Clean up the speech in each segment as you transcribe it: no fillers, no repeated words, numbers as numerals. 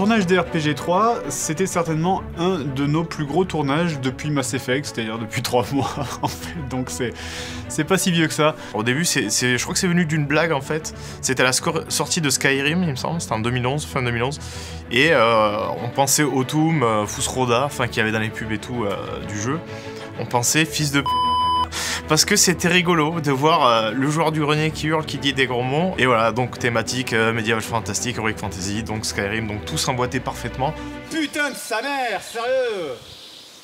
tournage des RPG 3, c'était certainement un de nos plus gros tournages depuis Mass Effect, c'est-à-dire depuis 3 mois, en fait, donc c'est pas si vieux que ça. Au début, je crois que c'est venu d'une blague, en fait. C'était la sortie de Skyrim, il me semble, c'était en 2011, fin 2011, et on pensait au Toum, Fusroda, enfin, qu'il y avait dans les pubs et tout du jeu, on pensait fils de p***. Parce que c'était rigolo de voir le joueur du grenier qui hurle, qui dit des gros mots. Et voilà, donc thématique, médiéval fantastique, heroic fantasy, donc Skyrim, donc tout s'emboîtait parfaitement. Putain de sa mère, sérieux!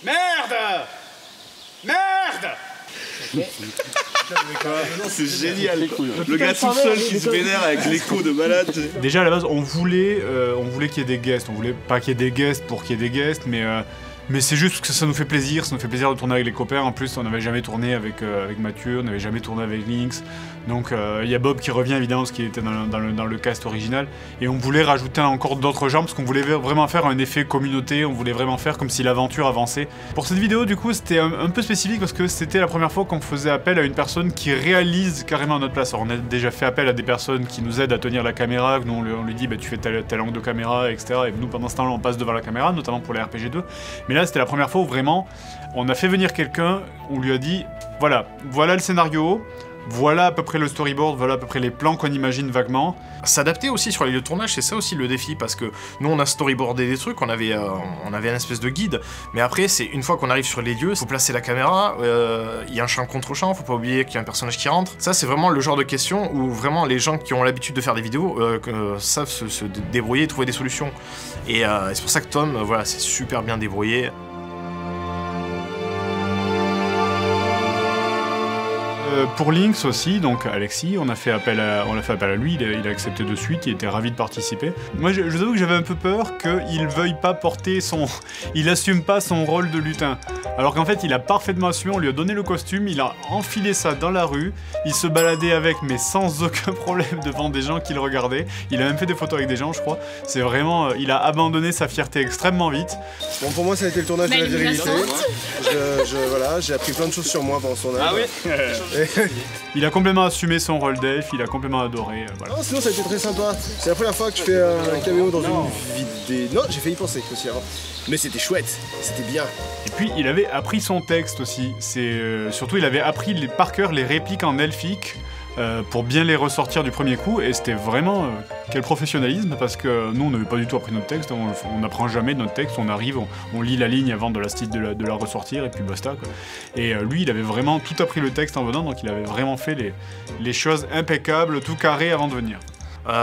Merde! Merde! C'est génial, le gars tout seul qui se vénère avec l'écho de malade. Déjà à la base, on voulait qu'il y ait des guests, on voulait pas qu'il y ait des guests pour qu'il y ait des guests, mais c'est juste que ça nous fait plaisir, de tourner avec les copains. En plus, on n'avait jamais tourné avec, avec Mathieu, on n'avait jamais tourné avec Lynx. Donc il y a Bob qui revient évidemment parce qu'il était dans le cast original. Et on voulait rajouter encore d'autres gens parce qu'on voulait vraiment faire un effet communauté, on voulait vraiment faire comme si l'aventure avançait. Pour cette vidéo, du coup, c'était un peu spécifique parce que c'était la première fois qu'on faisait appel à une personne qui réalise carrément notre place. Alors, on a déjà fait appel à des personnes qui nous aident à tenir la caméra, que nous on lui dit bah, tu fais tel angle de caméra, etc. Et nous pendant ce temps-là on passe devant la caméra, notamment pour les RPG 2. Mais là, c'était la première fois où vraiment on a fait venir quelqu'un, on lui a dit voilà le scénario. Voilà à peu près le storyboard, voilà à peu près les plans qu'on imagine vaguement. S'adapter aussi sur les lieux de tournage, c'est ça aussi le défi, parce que nous on a storyboardé des trucs, on avait un espèce de guide, mais après c'est une fois qu'on arrive sur les lieux, faut placer la caméra, il y a un champ contre champ, faut pas oublier qu'il y a un personnage qui rentre. Ça c'est vraiment le genre de question où vraiment les gens qui ont l'habitude de faire des vidéos savent se débrouiller et trouver des solutions. Et c'est pour ça que Tom, voilà, c'est super bien débrouillé. Pour Lynx aussi, donc Alexis, on a fait appel à lui, il a accepté de suite, il était ravi de participer. Moi, je vous avoue que j'avais un peu peur qu'il veuille pas porter son... Il assume pas son rôle de lutin. Alors qu'en fait, il a parfaitement assumé, on lui a donné le costume, il a enfilé ça dans la rue, il se baladait avec, mais sans aucun problème devant des gens qui le regardaient. Il a même fait des photos avec des gens, je crois. C'est vraiment... il a abandonné sa fierté extrêmement vite. Bon, pour moi, ça a été le tournage de la virilité. Voilà, j'ai appris plein de choses sur moi pendant son âge. Ah oui. Il a complètement assumé son rôle d'elfe, il a complètement adoré. Voilà. Non, sinon ça a été très sympa. C'est la première fois que je fais un caméo dans une vidéo. Non, j'ai failli y penser aussi avant. Mais c'était chouette, c'était bien. Et puis il avait appris son texte aussi. Surtout, il avait appris par cœur les répliques en elfique. Pour bien les ressortir du premier coup, et c'était vraiment quel professionnalisme, parce que nous on n'avait pas du tout appris notre texte, on n'apprend jamais notre texte, on arrive, on lit la ligne avant de la ressortir et puis basta quoi. Et lui il avait vraiment tout appris le texte en venant, donc il avait vraiment fait les choses impeccables, tout carré avant de venir.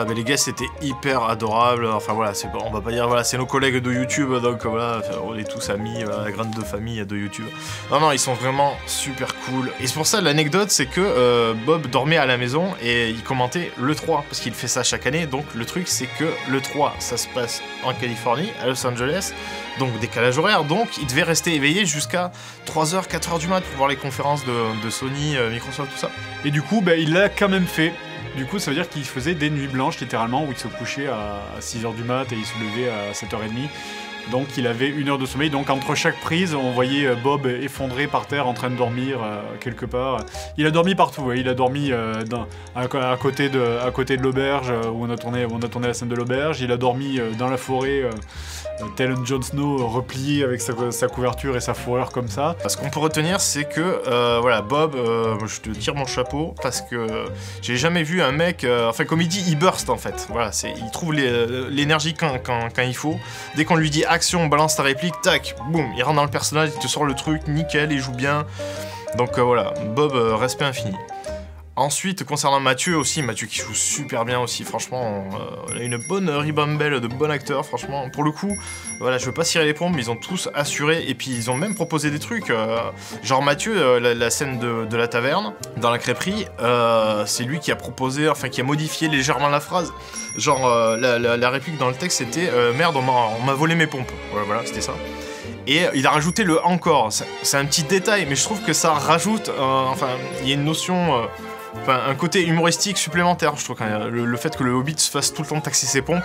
Mais les gars c'était hyper adorable, enfin voilà, on va pas dire voilà c'est nos collègues de YouTube, donc voilà on est tous amis, voilà, la grande famille de YouTube. Non ils sont vraiment super cool. Et c'est pour ça l'anecdote c'est que Bob dormait à la maison et il commentait le 3, parce qu'il fait ça chaque année, donc le truc c'est que le 3 ça se passe en Californie, à Los Angeles, donc décalage horaire, donc il devait rester éveillé jusqu'à 3h, 4h du mat pour voir les conférences de Sony, Microsoft, tout ça. Et du coup bah, il l'a quand même fait. Du coup, ça veut dire qu'il faisait des nuits blanches, littéralement, où il se couchait à 6h du mat et il se levait à 7h30. Donc il avait 1 heure de sommeil, donc entre chaque prise, on voyait Bob effondré par terre en train de dormir quelque part. Il a dormi partout, ouais. Il a dormi à côté de l'auberge où on a tourné la scène de l'auberge, il a dormi dans la forêt, tel un Jon Snow replié avec sa couverture et sa fourrure comme ça. Ce qu'on peut retenir, c'est que, voilà, Bob, je te tire mon chapeau, parce que j'ai jamais vu un mec, enfin comme il dit, il burst en fait, voilà, il trouve l'énergie quand il faut, dès qu'on lui dit action, balance ta réplique, tac, boum, il rentre dans le personnage, il te sort le truc, nickel, il joue bien. Donc voilà, Bob, respect infini. Ensuite, concernant Mathieu aussi, Mathieu qui joue super bien aussi, franchement, il a une bonne ribambelle de bons acteurs, franchement. Pour le coup, voilà, je veux pas cirer les pompes, mais ils ont tous assuré, et puis ils ont même proposé des trucs. Genre Mathieu, la scène de la taverne, dans la crêperie, c'est lui qui a proposé, enfin qui a modifié légèrement la phrase. Genre, la réplique dans le texte, c'était « Merde, on m'a volé mes pompes ». Voilà, c'était ça. Et il a rajouté le « encore ». C'est un petit détail, mais je trouve que ça rajoute, enfin, il y a une notion... Enfin, un côté humoristique supplémentaire, je trouve, quand même. Le fait que le Hobbit se fasse tout le temps taxer ses pompes,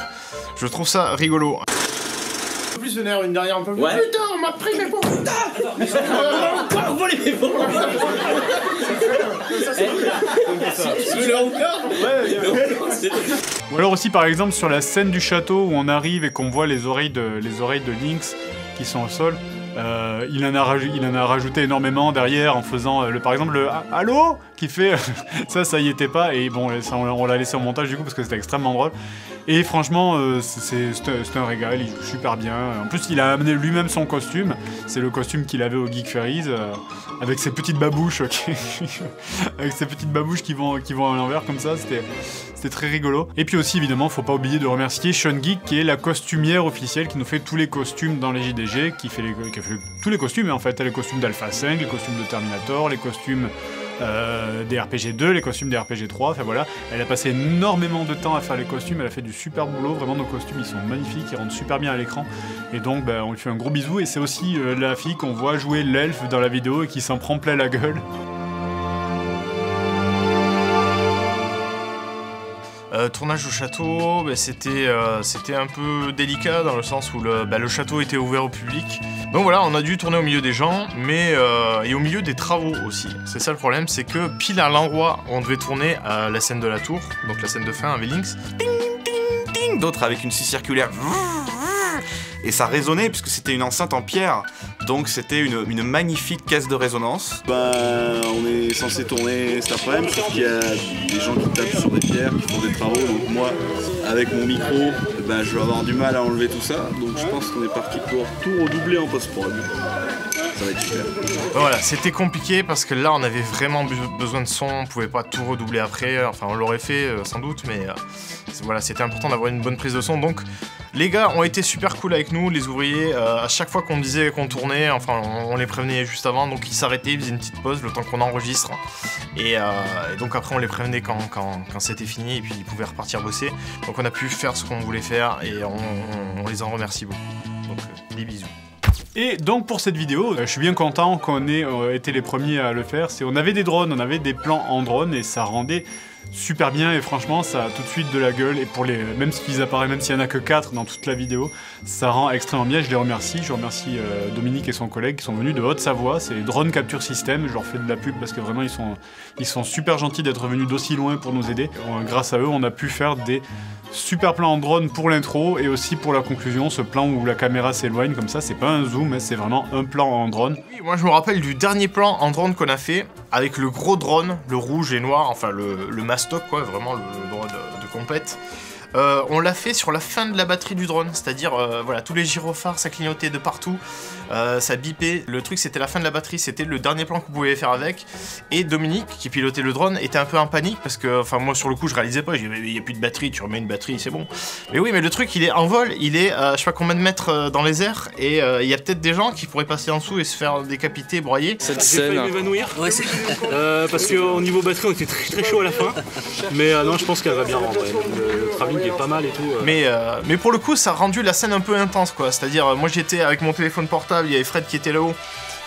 je trouve ça rigolo. Un peu plus vénère, une dernière un peu plus... Ouais. Putain, on m'a pris mes pompes. Putain, on m'a encore volé mes pompes. Ou alors aussi par exemple sur la scène du château où on arrive et qu'on voit les oreilles de Lynx qui sont au sol, il en a rajouté énormément derrière en faisant par exemple le allô qui fait ça y était pas, et bon ça, on l'a laissé au montage du coup parce que c'était extrêmement drôle. Et franchement, c'est un régal, il joue super bien. En plus, il a amené lui-même son costume. C'est le costume qu'il avait au Geek Ferries, avec ses petites babouches qui vont à l'envers comme ça. C'était très rigolo. Et puis aussi, évidemment, faut pas oublier de remercier Sean Geek, qui est la costumière officielle, qui nous fait tous les costumes dans les JDG, qui a fait tous les costumes, en fait. Elle a les costumes d'Alpha 5, les costumes de Terminator, les costumes... des RPG 2, les costumes des RPG 3, enfin voilà, elle a passé énormément de temps à faire les costumes, elle a fait du super boulot, vraiment nos costumes ils sont magnifiques, ils rentrent super bien à l'écran, et donc bah, on lui fait un gros bisou, et c'est aussi la fille qu'on voit jouer l'elfe dans la vidéo et qui s'en prend plein la gueule. Tournage au château, bah, c'était un peu délicat dans le sens où le château était ouvert au public. Donc voilà, on a dû tourner au milieu des gens, mais et au milieu des travaux aussi. C'est ça le problème, c'est que pile à l'endroit où on devait tourner à la scène de la tour, donc la scène de fin avec Lynx, d'autres avec une scie circulaire, et ça résonnait puisque c'était une enceinte en pierre, donc c'était une magnifique caisse de résonance. Bah, on est censé tourner cet après-midi, sauf qu'il y a des gens qui tapent sur des pierres, qui font des travaux, donc moi, avec mon micro, bah, je vais avoir du mal à enlever tout ça, donc je pense qu'on est parti pour tout redoubler en post-prod. Ça va être super. Voilà, c'était compliqué parce que là, on avait vraiment besoin de son, on pouvait pas tout redoubler après, enfin on l'aurait fait sans doute, mais voilà, c'était important d'avoir une bonne prise de son, donc les gars ont été super cool avec nous, les ouvriers, à chaque fois qu'on disait qu'on tournait, enfin on les prévenait juste avant, donc ils s'arrêtaient, ils faisaient une petite pause le temps qu'on enregistre, et donc après on les prévenait quand c'était fini, et puis ils pouvaient repartir bosser, donc on a pu faire ce qu'on voulait faire, et on les en remercie beaucoup, donc des bisous. Et donc pour cette vidéo, je suis bien content qu'on ait été les premiers à le faire, on avait des drones, on avait des plans en drone, et ça rendait... super bien, et franchement ça a tout de suite de la gueule, et pour les même s'ils apparaissent, même s'il n'y en a que 4 dans toute la vidéo, ça rend extrêmement bien. Je les remercie, je remercie Dominique et son collègue qui sont venus de Haute-Savoie, c'est Drone Capture System, je leur fais de la pub parce que vraiment ils sont super gentils d'être venus d'aussi loin pour nous aider. Grâce à eux on a pu faire des super plans en drone pour l'intro et aussi pour la conclusion, ce plan où la caméra s'éloigne comme ça, c'est pas un zoom, c'est vraiment un plan en drone. Oui, moi je me rappelle du dernier plan en drone qu'on a fait avec le gros drone, le rouge et noir, enfin le mastoc quoi, vraiment le drone de compète. On l'a fait sur la fin de la batterie du drone, c'est-à-dire voilà, tous les gyrophares, ça clignotait de partout, ça bipait, le truc c'était la fin de la batterie, c'était le dernier plan qu'on pouvait faire avec, et Dominique, qui pilotait le drone, était un peu en panique, parce que, enfin moi sur le coup je réalisais pas, j'ai dit il n'y a plus de batterie, tu remets une batterie, c'est bon. Mais oui, mais le truc il est en vol, il est je sais pas combien de mètres dans les airs, et il y a peut-être des gens qui pourraient passer en dessous et se faire décapiter, broyer. Cette scène... J'ai failli m'évanouir, ouais, parce qu'au niveau batterie on était très très chaud à la fin, mais non je pense qu'elle va bien rendre, le travail est pas mal et tout. Mais pour le coup ça a rendu la scène un peu intense quoi, c'est-à-dire moi j'étais avec mon téléphone portable, il y avait Fred qui était là-haut,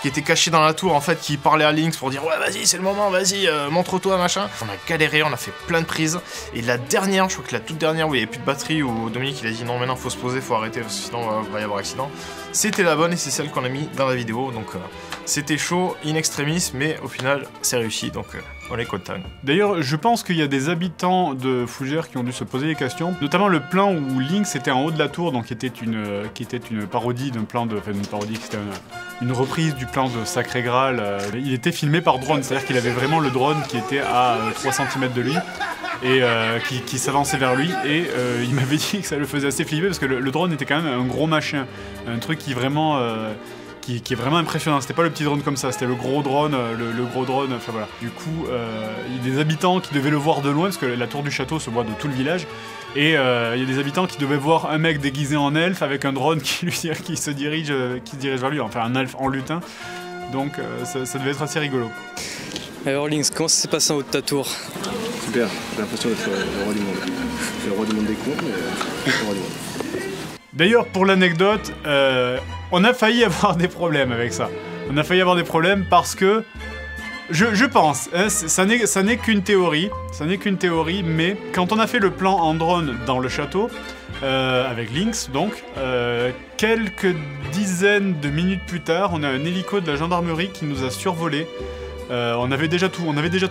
qui était caché dans la tour en fait, qui parlait à Lynx pour dire ouais vas-y c'est le moment, vas-y montre-toi machin. On a galéré, on a fait plein de prises, et la dernière, je crois que la toute dernière où il n'y avait plus de batterie, où Dominique il a dit non maintenant faut se poser, faut arrêter parce que sinon il va y avoir accident, c'était la bonne et c'est celle qu'on a mis dans la vidéo, donc c'était chaud, in extremis, mais au final c'est réussi, donc... on est content. D'ailleurs, je pense qu'il y a des habitants de Fougères qui ont dû se poser des questions, notamment le plan où Lynx était en haut de la tour, donc qui était une parodie d'un plan de... Enfin, une parodie, c'était une reprise du plan de Sacré Graal. Il était filmé par drone, c'est-à-dire qu'il avait vraiment le drone qui était à 3 cm de lui, et qui s'avançait vers lui, et il m'avait dit que ça le faisait assez flipper, parce que le drone était quand même un gros machin, un truc qui vraiment... Qui est vraiment impressionnant, c'était pas le petit drone comme ça, c'était le gros drone, le gros drone, enfin voilà. Du coup, il y a des habitants qui devaient le voir de loin, parce que la tour du château se voit de tout le village, et il y a des habitants qui devaient voir un mec déguisé en elfe avec un drone qui se dirige vers lui, enfin un elfe en lutin, donc ça devait être assez rigolo. Alors Lynx, comment ça s'est passé en haut de ta tour? Super, j'ai l'impression d'être le roi du monde. Je suis le roi du monde des cons, mais le roi du monde. D'ailleurs, pour l'anecdote, on a failli avoir des problèmes avec ça. On a failli avoir des problèmes parce que... Je pense, hein, ça n'est qu'une théorie, mais quand on a fait le plan en drone dans le château, avec Lynx donc, quelques dizaines de minutes plus tard, on a un hélico de la gendarmerie qui nous a survolé. On avait déjà tout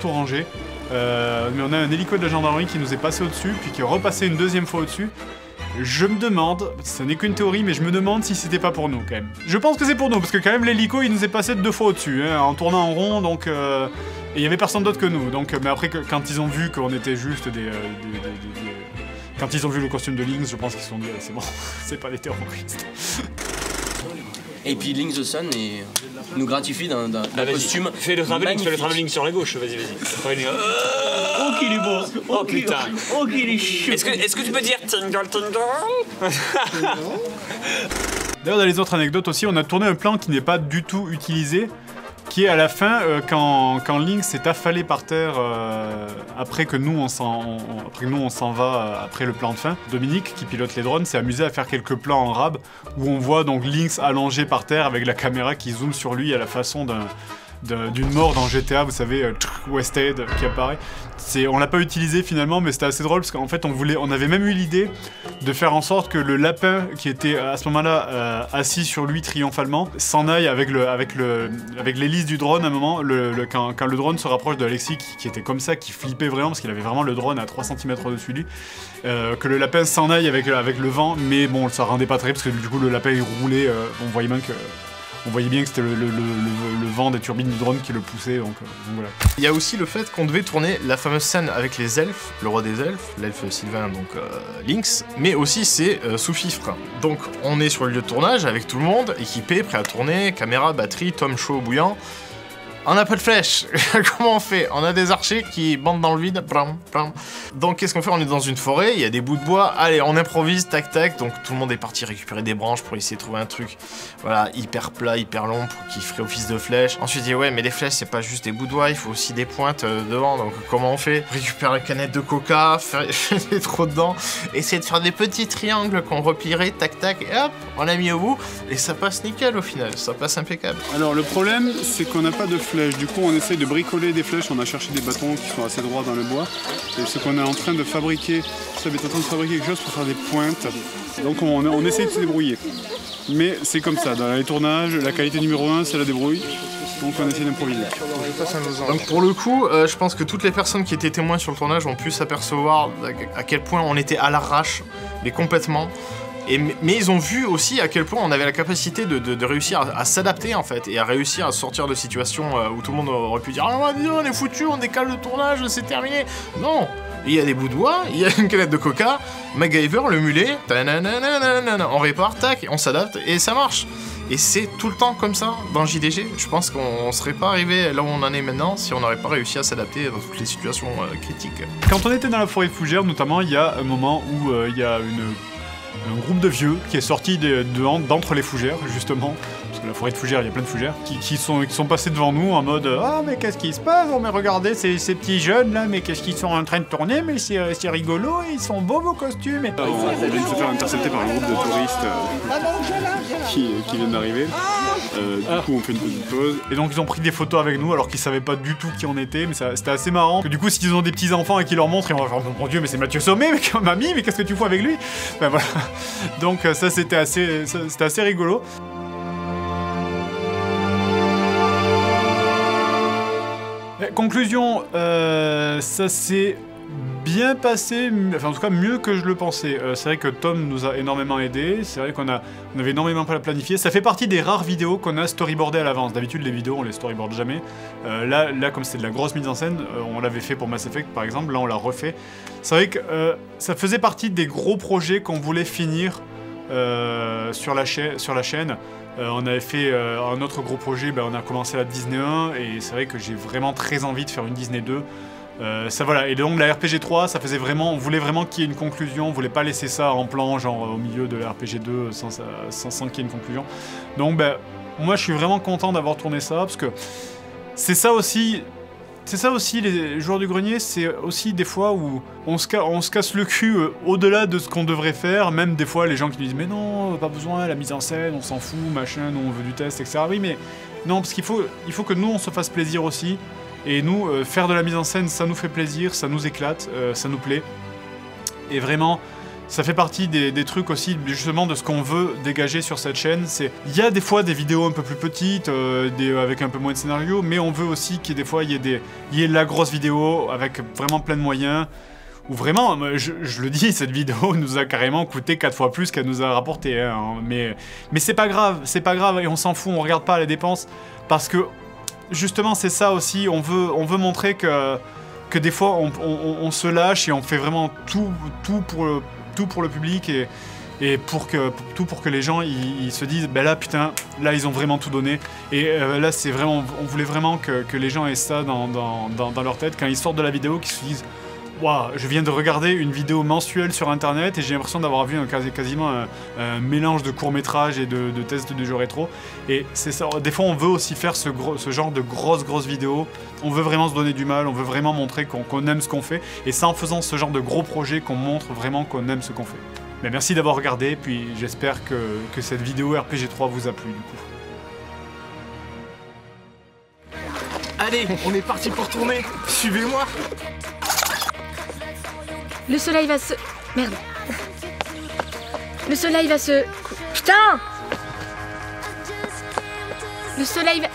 rangé, mais on a un hélico de la gendarmerie qui nous est passé au-dessus, puis qui est repassé une deuxième fois au-dessus. Je me demande, ce n'est qu'une théorie, mais je me demande si c'était pas pour nous, quand même. Je pense que c'est pour nous, parce que quand même l'hélico, il nous est passé deux fois au-dessus, hein, en tournant en rond, donc... et il y avait personne d'autre que nous, donc... Mais après, quand ils ont vu qu'on était juste des... Quand ils ont vu le costume de Lynx, je pense qu'ils se sont dit, c'est bon, c'est pas des terroristes. Et puis Linksthesun nous gratifie d'un costume. Fais le travelling sur la gauche, vas-y, vas-y. Oh qu'il est beau. Oh putain. Oh qu'il est chou. Est-ce que tu peux dire tingle tingle? D'ailleurs dans les autres anecdotes aussi, on a tourné un plan qui n'est pas du tout utilisé, qui est à la fin quand Lynx s'est affalé par terre après que nous on s'en va après le plan de fin. Dominique, qui pilote les drones, s'est amusé à faire quelques plans en rab où on voit donc Lynx allongé par terre avec la caméra qui zoome sur lui à la façon d'une mort dans GTA, vous savez, Wested qui apparaît. On l'a pas utilisé finalement, mais c'était assez drôle parce qu'en fait on avait même eu l'idée de faire en sorte que le lapin qui était à ce moment-là assis sur lui triomphalement s'en aille avec l'hélice du drone à un moment, quand le drone se rapproche de Alexis qui était comme ça, qui flippait vraiment parce qu'il avait vraiment le drone à 3 cm au-dessus de lui, que le lapin s'en aille avec le vent, mais bon ça rendait pas très parce que du coup le lapin il roulait, on voyait bien que c'était le vent des turbines du drone qui le poussait, donc voilà. Il y a aussi le fait qu'on devait tourner la fameuse scène avec les elfes, le roi des elfes, l'elfe Sylvain, donc Lynx, mais aussi ses sous-fifres. Donc on est sur le lieu de tournage avec tout le monde, équipé, prêt à tourner, caméra, batterie, Tom chaud, bouillant. On n'a pas de flèches. Comment on fait? On a des archers qui bandent dans le vide. Donc qu'est-ce qu'on fait? On est dans une forêt, il y a des bouts de bois. Allez, on improvise, tac tac. Donc tout le monde est parti récupérer des branches pour essayer de trouver un truc. Voilà, hyper plat, hyper long, pour qu'il ferait office de flèche. Ensuite, il dit ouais, mais les flèches, c'est pas juste des bouts de bois, il faut aussi des pointes devant. Donc comment on fait? Récupère la canette de coca, faire des trous dedans. Essayer de faire des petits triangles qu'on replierait, tac tac. Et hop, on l'a mis au bout. Et ça passe nickel au final, ça passe impeccable. Alors le problème, c'est qu'on n'a pas de flèches. Du coup, on essaye de bricoler des flèches. On a cherché des bâtons qui sont assez droits dans le bois. Et ce qu'on est en train de fabriquer, ça va être en train de fabriquer quelque chose pour faire des pointes. Donc, on essaye de se débrouiller. Mais c'est comme ça. Dans les tournages, la qualité numéro 1, c'est la débrouille. Donc, on essaie d'improviser. Donc, pour le coup, je pense que toutes les personnes qui étaient témoins sur le tournage ont pu s'apercevoir à quel point on était à l'arrache, mais complètement. Mais ils ont vu aussi à quel point on avait la capacité de réussir à s'adapter en fait, et à réussir à sortir de situations où tout le monde aurait pu dire ah, on est foutu, on décale le tournage, c'est terminé. Non, il y a des bouts de bois, il y a une canette de coca, MacGyver, le mulet, on répare, tac, on s'adapte et ça marche. Et c'est tout le temps comme ça dans JDG. Je pense qu'on ne serait pas arrivé là où on en est maintenant si on n'aurait pas réussi à s'adapter dans toutes les situations critiques. Quand on était dans la forêt Fougères notamment, il y a un moment où il y a un groupe de vieux qui est sorti d'entre les fougères, justement, parce que la forêt de fougères, il y a plein de fougères, qui sont passés devant nous en mode « Ah, mais qu'est-ce qui se passe? Oh, mais regardez ces petits jeunes, là, mais qu'est-ce qu'ils sont en train de tourner? Mais c'est rigolo, ils sont beaux, vos costumes. » On vient de se faire intercepter par un groupe de touristes qui viennent d'arriver. Du coup, on fait une petite pause. Et donc, ils ont pris des photos avec nous alors qu'ils savaient pas du tout qui on était, mais c'était assez marrant. Que, du coup, s'ils ont des petits enfants et qu'ils leur montrent, et on va faire « Mon Dieu, mais c'est Mathieu Sommet, mais mamie, mais qu'est-ce que tu fous avec lui ?» Ben, voilà. Donc ça c'était assez rigolo. Conclusion, ça s'est bien passé, enfin en tout cas mieux que je le pensais. C'est vrai que Tom nous a énormément aidé, c'est vrai qu'on avait énormément planifié. Ça fait partie des rares vidéos qu'on a storyboardées à l'avance. D'habitude les vidéos on les storyboard jamais. Là comme c'était de la grosse mise en scène, on l'avait fait pour Mass Effect par exemple, là on l'a refait. C'est vrai que ça faisait partie des gros projets qu'on voulait finir sur la chaîne. On avait fait un autre gros projet, on a commencé la Disney 1 et c'est vrai que j'ai vraiment très envie de faire une Disney 2. Ça voilà, et donc la RPG 3, ça faisait vraiment, on voulait vraiment qu'il y ait une conclusion, on voulait pas laisser ça en plan, genre au milieu de la RPG 2 sans qu'il y ait une conclusion. Donc moi je suis vraiment content d'avoir tourné ça, parce que c'est ça aussi les Joueurs du Grenier, c'est aussi des fois où on se casse le cul au-delà de ce qu'on devrait faire, même des fois les gens qui nous disent mais non, pas besoin, la mise en scène, on s'en fout, machin, nous on veut du test, etc. Oui mais non, parce qu'il faut, que nous on se fasse plaisir aussi. Et nous, faire de la mise en scène, ça nous fait plaisir, ça nous éclate, ça nous plaît. Et vraiment, Ça fait partie des trucs aussi, justement, de ce qu'on veut dégager sur cette chaîne. C'est, il y a des fois des vidéos un peu plus petites, avec un peu moins de scénario, mais on veut aussi qu'il y ait des fois, il y ait la grosse vidéo avec vraiment plein de moyens. Ou vraiment, je le dis, cette vidéo nous a carrément coûté 4 fois plus qu'elle nous a rapporté. Hein, mais c'est pas grave, et on s'en fout, on regarde pas les dépenses. Parce que, justement, c'est ça aussi, on veut montrer que des fois, on se lâche et on fait vraiment tout pour le public et pour que les gens ils se disent ben là putain là ils ont vraiment tout donné et là c'est vraiment on voulait vraiment que les gens aient ça dans leur tête quand ils sortent de la vidéo qu'ils se disent waouh je viens de regarder une vidéo mensuelle sur internet et j'ai l'impression d'avoir vu quasiment un mélange de courts métrages et de tests de jeux rétro et c'est ça des fois on veut aussi faire ce genre de grosses vidéos on veut vraiment se donner du mal on veut vraiment montrer qu'on aime ce qu'on fait et c'est en faisant ce genre de gros projets qu'on montre vraiment qu'on aime ce qu'on fait. Ben merci d'avoir regardé, puis j'espère que cette vidéo RPG 3 vous a plu du coup. Allez, on est parti pour tourner. Suivez-moi. Le soleil va se... Merde. Le soleil va se... Putain! Le soleil va...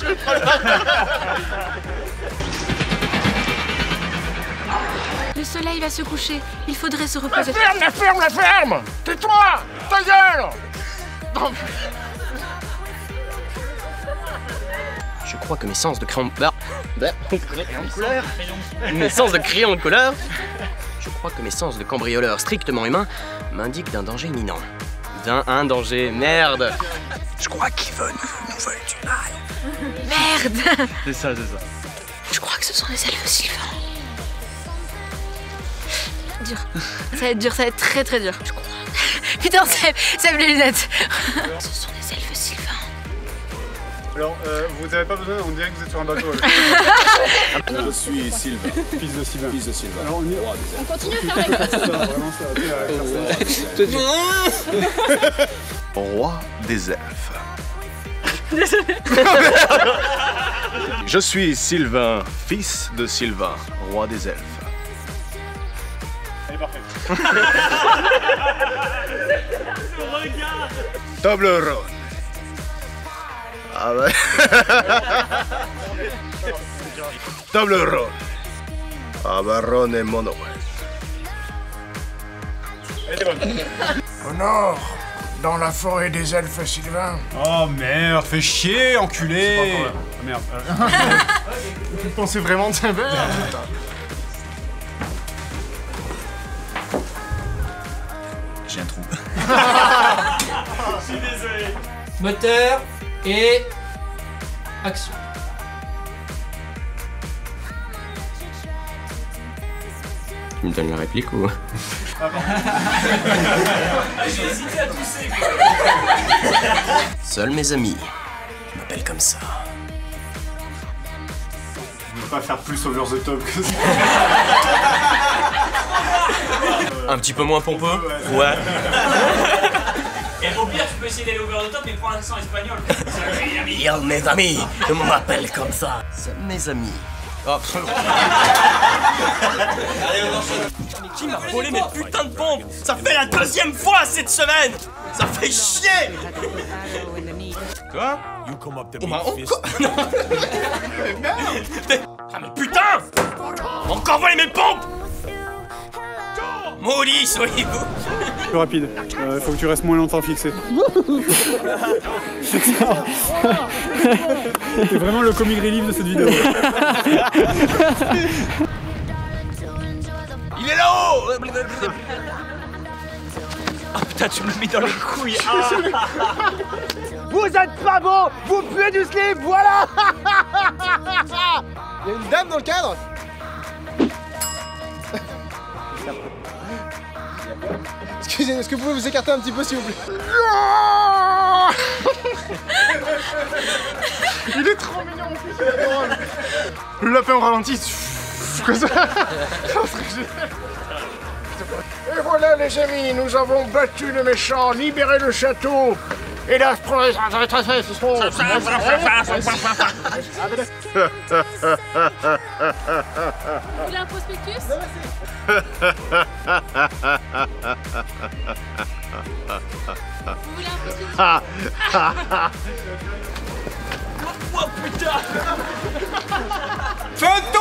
Je vais prendre... Le soleil va se coucher, il faudrait se reposer. La ferme! Tais-toi! Ta gueule! Non. Je crois que mes sens de crayon... couleur. Mes sens de crayon de couleur... Je crois que mes sens de cambrioleur strictement humain m'indiquent d'un danger imminent. Un danger, merde! Je crois qu'ils veulent nous voler du mal. Merde! C'est ça. Je crois que ce sont des elfes sylvains. Ça va être très dur, je crois. Putain, Seb les lunettes. Ce sont des elfes sylvains. Alors, vous n'avez pas besoin, on dirait que vous êtes sur un bateau. Je suis Sylvain, fils de Sylvain. Alors, on continue à faire la gueule. Roi des elfes. Désolé. Je suis Sylvain, fils de Sylvain, roi des elfes. Toblerone. Ah ouais. Toblerone. Ah bah Ron et Mono. Au nord, dans la forêt des elfes sylvains. Oh merde, fais chier, enculé. Oh, merde. Vous pensez vraiment de ça? J'ai un trou. Je suis désolé. Moteur et action. Tu me donnes la réplique ou... Ah bon. J'ai hésité à tousser quoi. Seuls mes amis m'appellent comme ça. Je ne veux pas faire plus over the top que ça. Un petit peu moins pompeux. Ouais. Et au pire, tu peux essayer d'aller over the top mais prends un accent espagnol. Yo mes amis, je m'appelle comme ça. C'est mes amis. Oh. Allez, on enchaîne. Mais qui m'a volé mes putains de pompes? Ça fait la deuxième fois cette semaine. Ça fait chier. Quoi? On m'a encore... Non. Mais merde. Ah mais putain, encore volé mes pompes. Maudit, soyez-vous! Plus rapide, faut que tu restes moins longtemps fixé. C'est vraiment le comic relief de cette vidéo. Il est là-haut! Oh putain, tu me l'as mis dans les couilles! Ah. Vous êtes pas beau! Vous puez du slip! Voilà! Il y a une dame dans le cadre! Excusez, est-ce que vous pouvez vous écarter un petit peu s'il vous plaît? Il est trop mignon en plus, il est adorable. Le lapin au ralenti, quoi ça? Et voilà les amis, nous avons battu le méchant, libéré le château. Et là, je prends les retracés, ce sont... Vous voulez un prospectus? Vous voulez un prospectus? Oh putain!